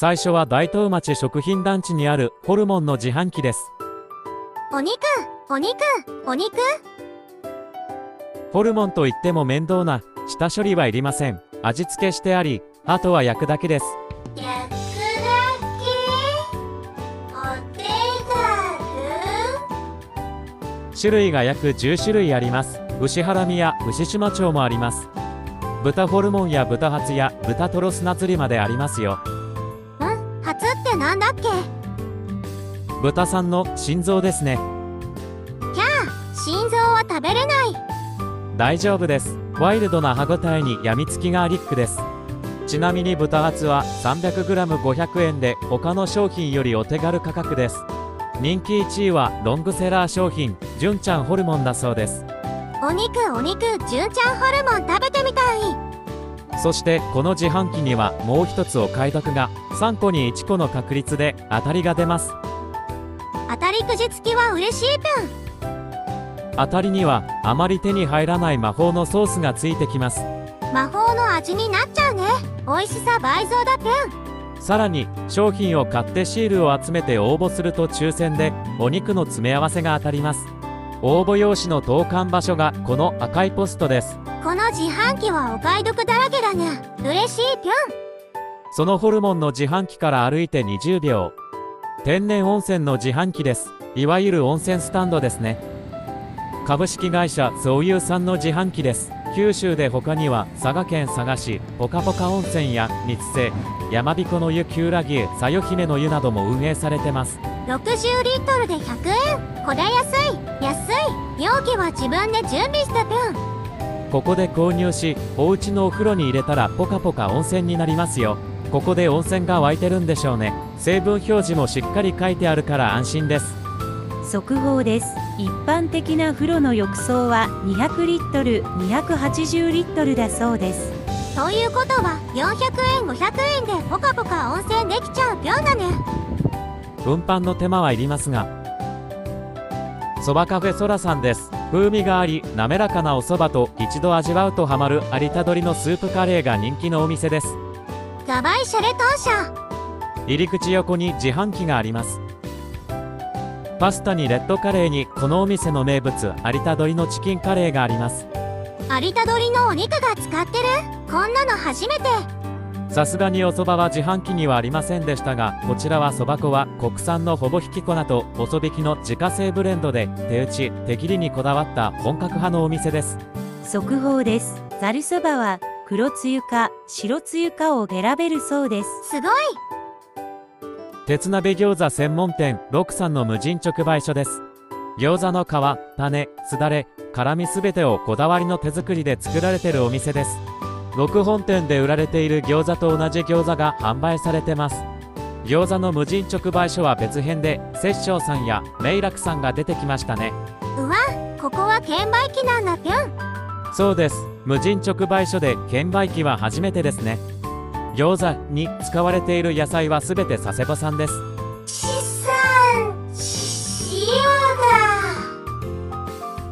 最初は大東町食品団地にあるホルモンの自販機です。お肉。ホルモンといっても面倒な下処理はいりません。味付けしてあり、あとは焼くだけです。種類が約10種類あります。牛ハラミや牛シマチョウもあります。豚ホルモンや豚ハツや豚トロスナ釣りまでありますよ。ハツってなんだっけ？豚さんの心臓ですね。キャー、心臓は食べれない。大丈夫です。ワイルドな歯ごたえにやみつきがアリックです。ちなみに豚ハツは 300g500 円で他の商品よりお手軽価格です。人気1位はロングセラー商品純ちゃんホルモンだそうです。お肉、純ちゃんホルモン食べてみたい。そしてこの自販機にはもう一つお買い得が、3個に1個の確率で当たりが出ます。当たりくじ付きは嬉しいぷん。当たりにはあまり手に入らない魔法のソースがついてきます。魔法の味になっちゃうね。美味しさ倍増だぷん。さらに商品を買ってシールを集めて応募すると抽選でお肉の詰め合わせが当たります。応募用紙の投函場所がこの赤いポストです。この自販機はお買い得だらけだね。嬉しいぴょん。そのホルモンの自販機から歩いて20秒、天然温泉の自販機です。いわゆる温泉スタンドですね。株式会社そういうさんの自販機です。九州で他には佐賀県佐賀市ぽかぽか温泉や三瀬、やまびこの湯、きゅうらぎえ、さよひめの湯なども運営されてます。60リットルで100円。これ安い。容器は自分で準備した分。ここで購入しお家のお風呂に入れたらぽかぽか温泉になりますよ。ここで温泉が湧いてるんでしょうね。成分表示もしっかり書いてあるから安心です。速報です。一般的な風呂の浴槽は200リットル、280リットルだそうです。ということは400円、500円でポカポカ温泉できちゃうぴょんだね。運搬の手間はいりますが。そばカフェそらさんです。風味があり滑らかなおそばと一度味わうとハマる有田鶏のスープカレーが人気のお店です。ガバイシャレトンシャ。入り口横に自販機があります。パスタにレッドカレーにこのお店の名物有田鶏のチキンカレーがあります。有田鶏のお肉が使ってる、こんなの初めて。さすがにおそばは自販機にはありませんでしたが、こちらはそば粉は国産のほぼひき粉と細引きの自家製ブレンドで手打ち手切りにこだわった本格派のお店です。速報です。ざるそばは黒つゆか白つゆかを選べるそうです。すごい。鉄鍋餃子専門店六さんの無人直売所です。餃子の皮、種、すだれ、辛みすべてをこだわりの手作りで作られてるお店です。6本店で売られている餃子と同じ餃子が販売されてます。餃子の無人直売所は別編で摂政さんや明楽さんが出てきましたね。うわ、ここは券売機なんだぴょん。そうです。無人直売所で券売機は初めてですね。餃子に使われている野菜はすべて佐世保産です。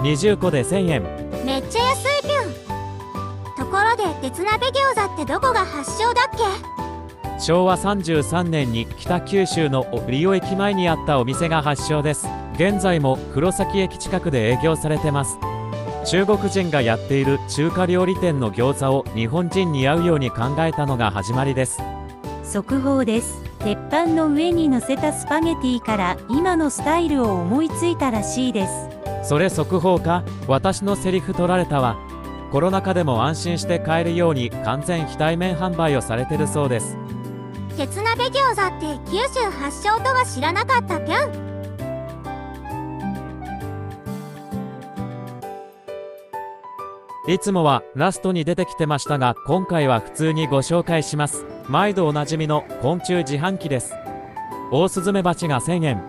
20個で1000円。めっちゃ安いぴょん。ところで鉄鍋餃子ってどこが発祥だっけ？昭和33年に北九州の折尾駅前にあったお店が発祥です。現在も黒崎駅近くで営業されてます。中国人がやっている中華料理店の餃子を日本人に合うように考えたのが始まりです。速報です。鉄板の上に乗せたスパゲティから今のスタイルを思いついたらしいです。それ速報か。私のセリフ取られたわ。コロナ禍でも安心して買えるように完全非対面販売をされてるそうです。鉄鍋餃子って九州発祥とは知らなかったぴょん。いつもはラストに出てきてましたが、今回は普通にご紹介します。毎度おなじみの昆虫自販機です。オオスズメバチが1000円、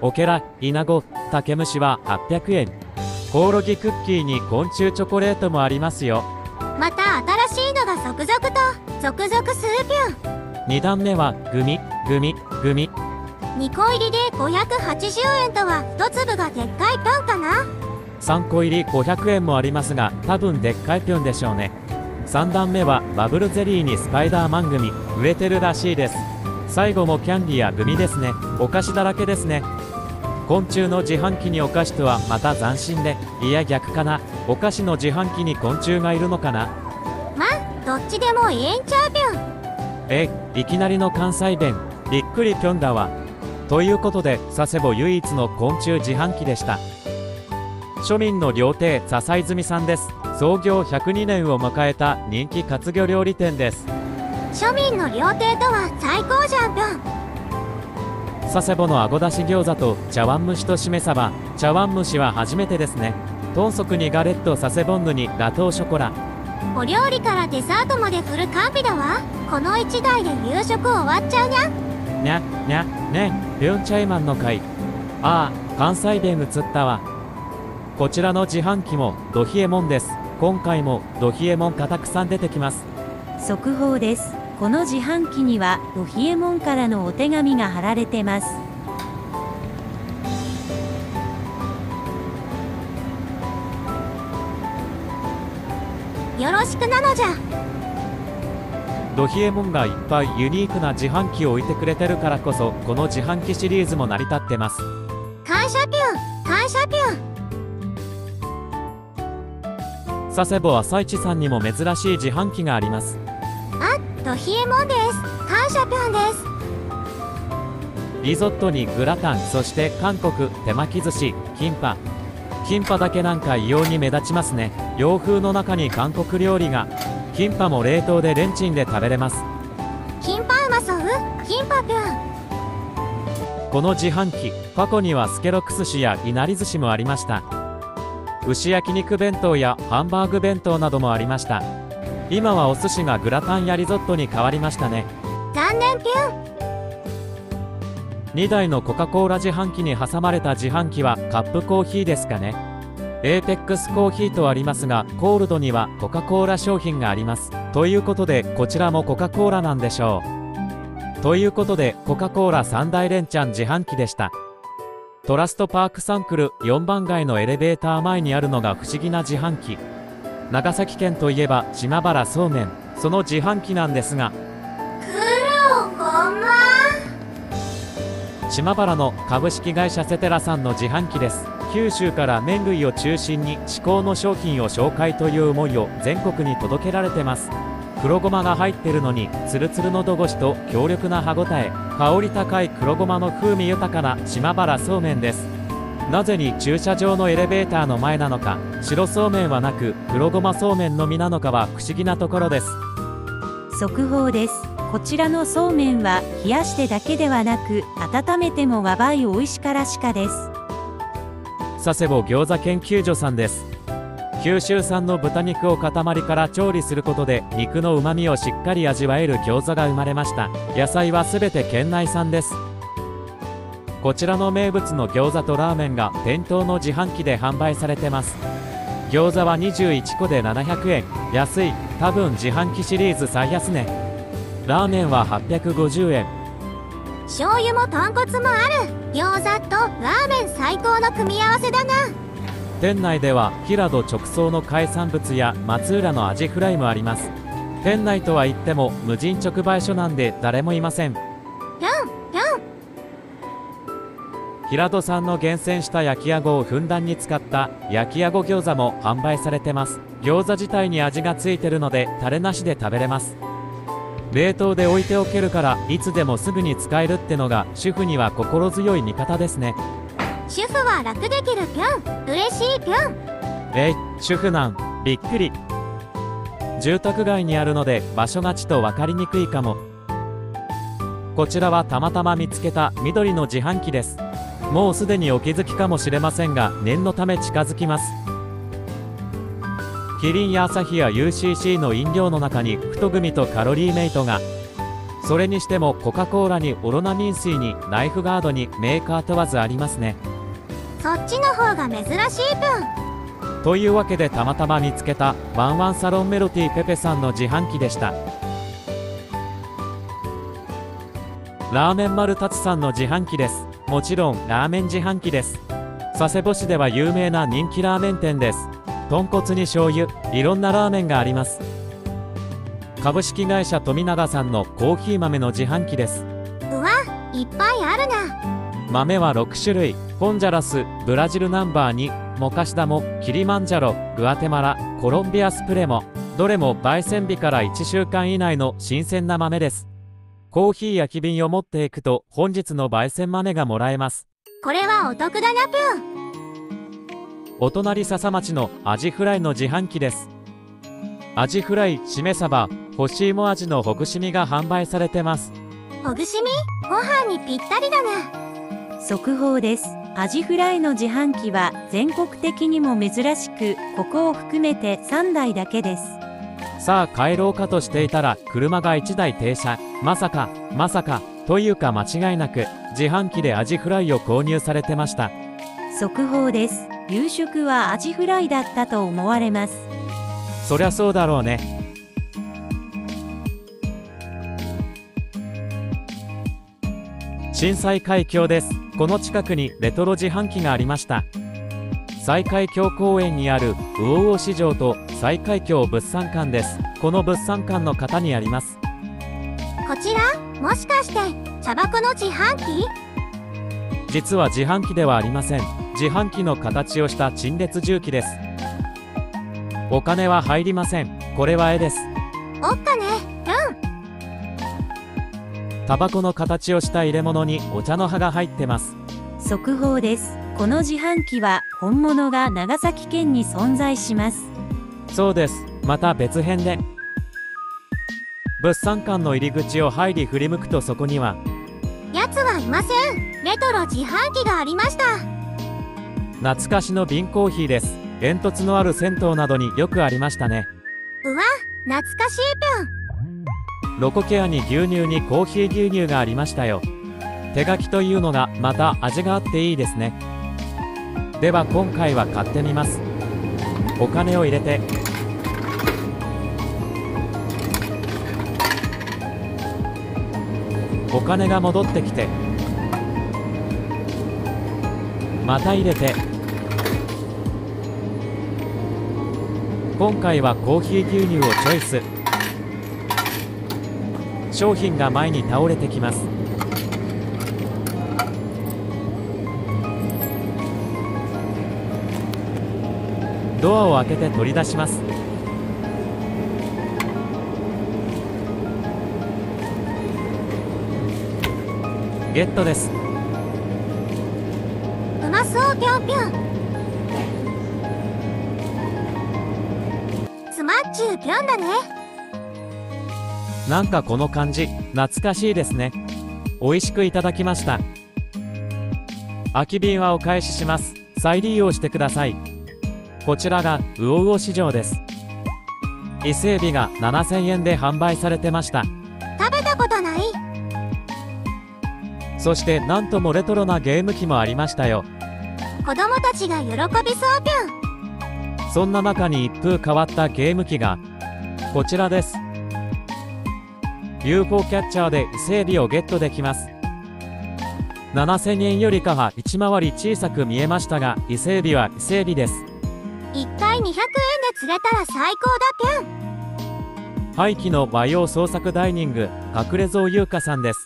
オケラ、イナゴ、タケムシは800円、コオロギクッキーに昆虫チョコレートもありますよ。また新しいのが続々スーピョン。2段目はグミ。2個入りで580円とは1粒がでっかいぴょんかな。3個入り500円もありますが、多分でっかいぴょんでしょうね。3段目はバブルゼリーにスパイダーマン組、売れてるらしいです。最後もキャンディやグミですね。お菓子だらけですね。昆虫の自販機にお菓子とはまた斬新で、いや逆かな。お菓子の自販機に昆虫がいるのかな。まあどっちでもいいんちゃうぴょん。いきなりの関西弁、びっくりぴょんだわ。ということで佐世保唯一の昆虫自販機でした。庶民の料亭笹泉さんです。創業102年を迎えた人気活魚料理店です。庶民の料亭とは最高じゃんぴょん。佐世保のあごだし餃子と茶碗蒸しとしめ鯖。茶碗蒸しは初めてですね。豚足にガレット、佐世ボンヌにガトーショコラ。お料理からデザートまでフル完備だわ。この1台で夕食終わっちゃうにゃ。にゃにゃねえぴょんちゃいまんの会。ああ関西弁映ったわ。こちらの自販機もドヒエモンです。今回もドヒエモンがたくさん出てきます。速報です。この自販機にはドヒエモンからのお手紙が貼られてます。よろしくなのじゃ。ドヒエモンがいっぱいユニークな自販機を置いてくれてるからこそ、この自販機シリーズも成り立ってます。感謝ぴょん、感謝ぴょん。佐世保朝市さんにも珍しい自販機があります。あ、ドヒエモンです。感謝ぴょんです。リゾットにグラタン、そして韓国手巻き寿司、キンパ。キンパだけなんか異様に目立ちますね。洋風の中に韓国料理が。キンパも冷凍でレンチンで食べれます。キンパうまそう。キンパぴょん。この自販機、過去にはスケロック寿司やいなり寿司もありました。牛焼肉弁当やハンバーグ弁当などもありました。今はお寿司がグラタンやリゾットに変わりましたね。残念ぴょん。2台のコカ・コーラ自販機に挟まれた自販機はカップコーヒーですかね。エーペックスコーヒーとありますが、コールドにはコカ・コーラ商品があります。ということでこちらもコカ・コーラなんでしょう。ということでコカ・コーラ3大連チャン自販機でした。トラストパークサンクル4番街のエレベーター前にあるのが不思議な自販機。長崎県といえば島原そうめん、その自販機なんですが、島原の株式会社セテラさんの自販機です。九州から麺類を中心に至高の商品を紹介という思いを全国に届けられてます。黒ごまが入ってるのにツルツルのどごしと強力な歯ごたえ、香り高い黒ごまの風味豊かな島原そうめんです。なぜに駐車場のエレベーターの前なのか、白そうめんはなく黒ごまそうめんのみなのかは不思議なところです。速報です。こちらのそうめんは冷やしてだけではなく温めてもわばいおいしからしかです。佐世保餃子研究所さんです。九州産の豚肉を塊から調理することで肉の旨味をしっかり味わえる餃子が生まれました。野菜はすべて県内産です。こちらの名物の餃子とラーメンが店頭の自販機で販売されてます。餃子は21個で700円。安い。多分自販機シリーズ最安値。ラーメンは850円。醤油も豚骨もある。餃子とラーメン最高の組み合わせだな。店内では平戸直送の海産物や松浦のアジフライもあります。店内とは言っても無人直売所なんで誰もいません。ぴょんぴょん。平戸産の厳選した焼きあごをふんだんに使った焼きあご餃子も販売されてます。餃子自体に味がついてるのでタレなしで食べれます。冷凍で置いておけるからいつでもすぐに使えるってのが主婦には心強い味方ですね。主婦は楽できるぴょん。嬉しいぴょん。主婦なんびっくり。住宅街にあるので場所がちと分かりにくいかも。こちらはたまたま見つけた緑の自販機です。もうすでにお気づきかもしれませんが念のため近づきます。キリンやアサヒや UCC の飲料の中に太組とカロリーメイトが。それにしてもコカ・コーラにオロナミン水にライフガードにメーカー問わずありますね。そっちの方が珍しいぷん。というわけでたまたま見つけたワンワンサロンメロティペペさんの自販機でした。ラーメン丸達さんの自販機です。もちろんラーメン自販機です。佐世保市では有名な人気ラーメン店です。豚骨に醤油、いろんなラーメンがあります。株式会社富永さんのコーヒー豆の自販機です。いっぱいあるな。豆は6種類、ホンジャラス、ブラジルナンバー2、モカシダモ、キリマンジャロ、グアテマラ、コロンビアスプレモ、どれも焙煎日から1週間以内の新鮮な豆です。コーヒー焼き瓶を持っていくと本日の焙煎豆がもらえます。これはお得だな。プーお隣笹町のアジフライの自販機です。アジフライ、しめ鯖、干し芋味のほぐし身が販売されてます。ほぐし身、ご飯にぴったりだな。速報です。アジフライの自販機は全国的にも珍しく、ここを含めて3台だけです。さあ帰ろうかとしていたら車が1台停車。まさかというか間違いなく自販機でアジフライを購入されてました。速報です。夕食はアジフライだったと思われます。そりゃそうだろうね。震災海峡です。この近くにレトロ自販機がありました。西海峡公園にある魚魚市場と西海峡物産館です。この物産館の方にあります。こちらもしかして茶箱の自販機？実は自販機ではありません。自販機の形をした陳列重機です。お金は入りません。これは絵です。おっかね。うん、タバコの形をした入れ物にお茶の葉が入ってます。速報です。この自販機は本物が長崎県に存在します。そうです。また別編で。物産館の入り口を入り振り向くとそこにはやつはいません。レトロ自販機がありました。懐かしの瓶コーヒーです。煙突のある銭湯などによくありましたね。うわ、懐かしいぴょん。ロコケアに牛乳にコーヒー牛乳がありましたよ。手書きというのがまた味があっていいですね。では今回は買ってみます。お金を入れて。お金が戻ってきて。また入れて。今回はコーヒー牛乳をチョイス。商品が前に倒れてきます。ドアを開けて取り出します。ゲットです。うまそうぴょんぴょん。スマッチューぴょんだね。なんかこの感じ懐かしいですね。美味しくいただきました。空き瓶はお返しします。再利用してください。こちらが魚魚市場です。伊勢海老が7000円で販売されてました。食べたことない。そしてなんともレトロなゲーム機もありましたよ。子供たちが喜びそうぴょん。そんな中に一風変わったゲーム機がこちらです。UFO キャッチャーで伊勢海老をゲットできます。7000円よりかは一回り小さく見えましたが、伊勢海老は伊勢海老です。1回200円で釣れたら最高だぴょん。廃棄の和洋創作ダイニング、隠れ蔵優香さんです。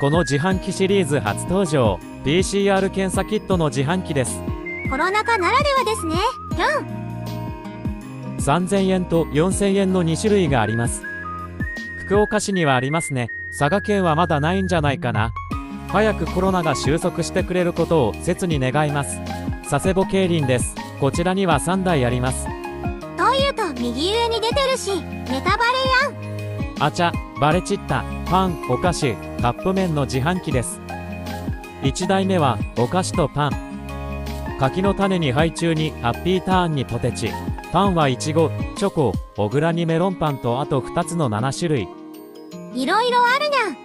この自販機シリーズ初登場、 PCR 検査キットの自販機です。コロナ禍ならではですねぴょん。3000円と4000円の2種類があります。福岡市にはありますね。佐賀県はまだないんじゃないかな。早くコロナが収束してくれることを切に願います。佐世保競輪です。こちらには3台あります。というと右上に出てるしネタバレやん。あちゃ、バレちった。パン、お菓子、カップ麺の自販機です。1台目はお菓子とパン、柿の種にハイチュウにハッピーターンにポテチ、パンはいちご、チョコ、小倉にメロンパンとあと2つの7種類、いろいろあるな。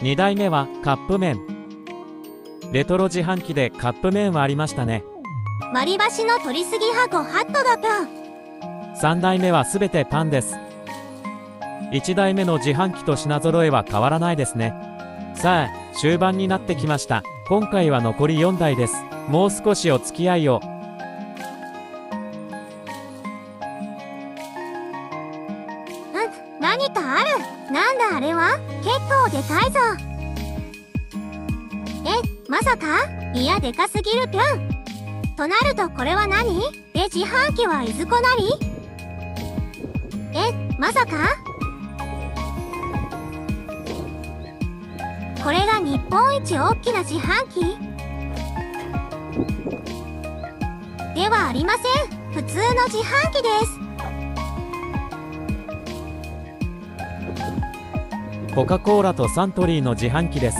2台目はカップ麺。レトロ自販機でカップ麺はありましたね。割り箸の取りすぎ箱ハットだぴょん。3台目はすべてパンです。1台目の自販機と品揃えは変わらないですね。さあ終盤になってきました。今回は残り4台です。もう少しお付き合いを。何かある。なんだあれは、結構でかいぞ。ビアでかすぎるぴょん。となるとこれは何？え、自販機はいずこなり？え、まさか？これが日本一大きな自販機？ではありません。普通の自販機です。コカ・コーラとサントリーの自販機です。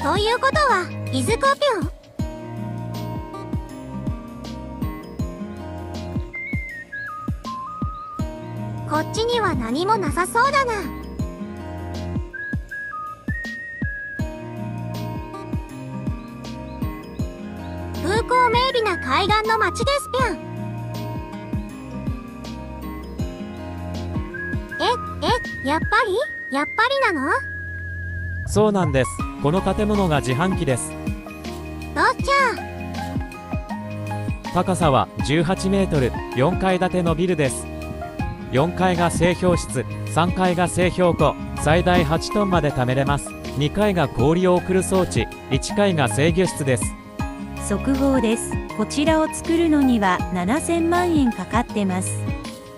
ということは、いずこぴょん。こっちには何もなさそうだな。風光明媚な海岸の町ですぴょん。やっぱりなの？そうなんです。この建物が自販機です。どうちゃ。高さは18メートル、4階建てのビルです。4階が製氷室、3階が製氷庫、最大8トンまで貯めれます。2階が氷を送る装置、1階が制御室です。速報です。こちらを作るのには7000万円かかってます。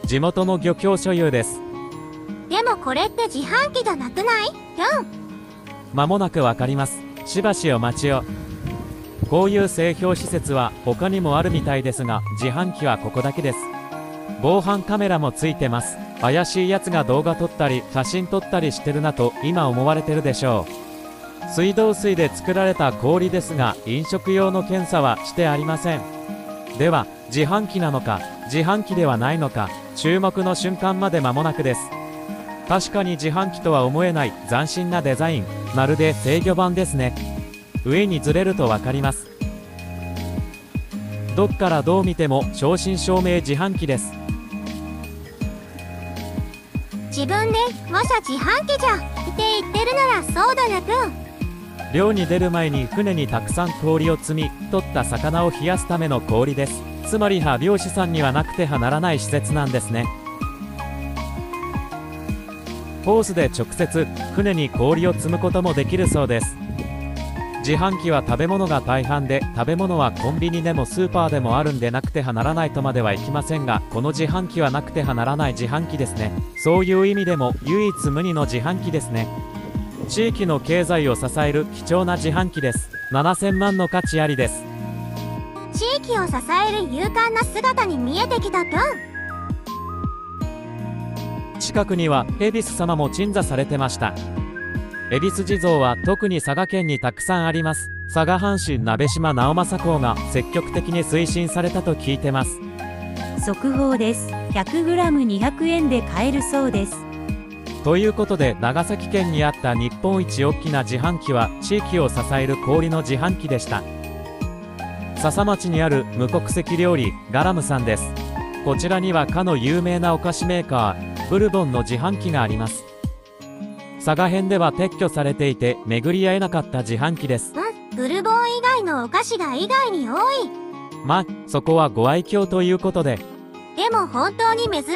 地元の漁協所有です。でもこれって自販機じゃなくない？間もなくわかります。しばしお待ちを。こういう製氷施設は他にもあるみたいですが、自販機はここだけです。防犯カメラもついてます。怪しいやつが動画撮ったり写真撮ったりしてるなと今思われてるでしょう。水道水で作られた氷ですが、飲食用の検査はしてありません。では、自販機なのか、自販機ではないのか、注目の瞬間まで間もなくです。確かに自販機とは思えない斬新なデザイン、まるで制御盤ですね。上にずれると分かります。どっからどう見ても正真正銘自販機です。自分でわしゃ自販機じゃって言ってるならそうだな。漁に出る前に船にたくさん氷を積み取った魚を冷やすための氷です。つまりは漁師さんにはなくてはならない施設なんですね。ホースで直接船に氷を積むこともできるそうです。自販機は食べ物が大半で、食べ物はコンビニでもスーパーでもあるんでなくてはならないとまではいきませんが、この自販機はなくてはならない自販機ですね。そういう意味でも唯一無二の自販機ですね。地域の経済を支える貴重な自販機です。7000万の価値ありです。地域を支える勇敢な姿に見えてきたぴょん。近くには恵比寿様も鎮座されてました。恵比寿地蔵は特に佐賀県にたくさんあります。佐賀藩主鍋島直政公が積極的に推進されたと聞いてます。速報です。 100g200 円で買えるそうです。ということで、長崎県にあった日本一大きな自販機は地域を支える氷の自販機でした。笹町にある無国籍料理ガラムさんです。こちらにはかの有名なお菓子メーカーブルボンの自販機があります。佐賀編では撤去されていて巡り合えなかった自販機です。ブルボン以外のお菓子が意外に多い。ま、そこはご愛嬌ということで。でも本当に珍しいです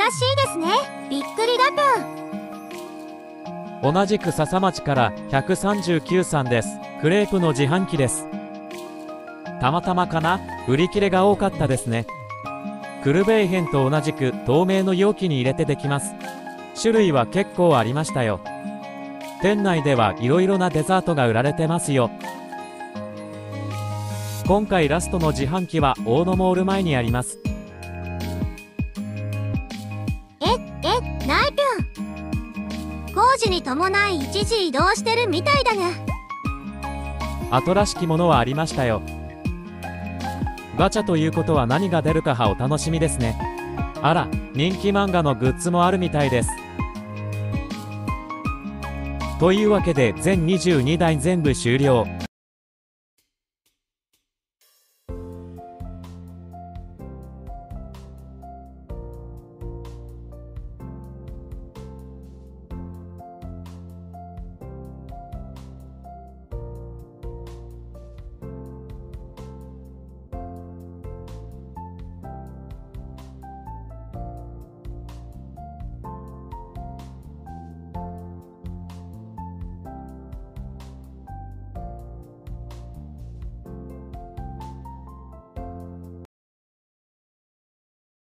ね。びっくりだった。同じく笹町から139さんです。クレープの自販機です。たまたまかな、売り切れが多かったですね。クルベイヘンと同じく透明の容器に入れてできます。種類は結構ありましたよ。店内ではいろいろなデザートが売られてますよ。今回ラストの自販機は大野モール前にあります。ないぴょん。工事に伴い一時移動してるみたいだね。後らしきものはありましたよ。ガチャということは何が出るかはお楽しみですね。あら、人気漫画のグッズもあるみたいです。というわけで全22台全部終了。